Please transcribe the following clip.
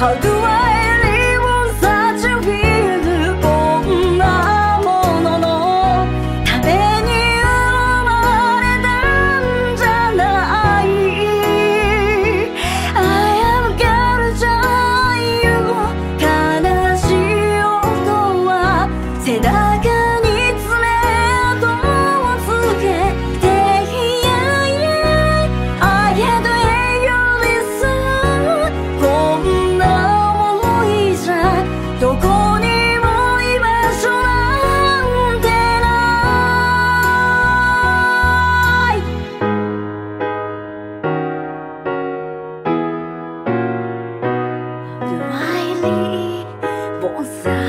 How do I live on such a weird form? No, no. ために生まれたんじゃない I am girl じゃんよ悲しい音は背中に爪痕をつけて I had to What's that?